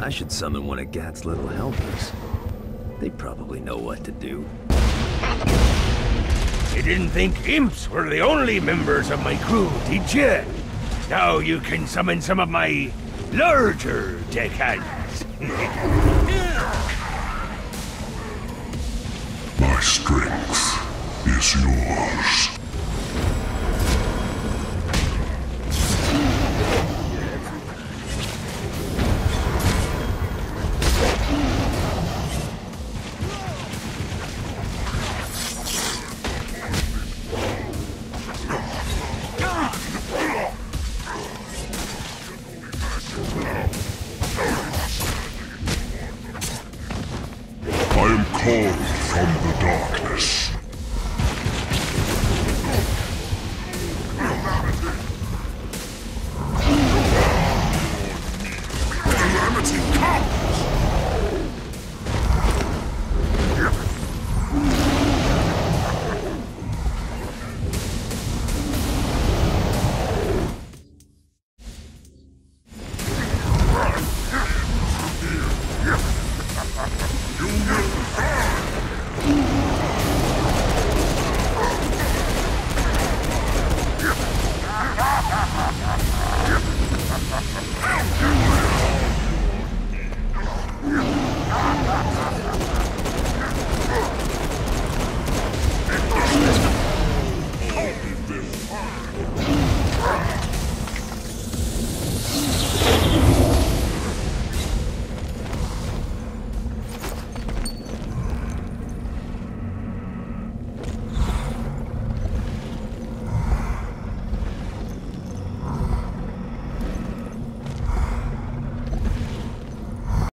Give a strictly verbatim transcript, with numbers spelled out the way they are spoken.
I should summon one of Gat's little helpers. They probably know what to do. You didn't think imps were the only members of my crew, did you? Now you can summon some of my larger deckhands. My strength is yours. From the darkness.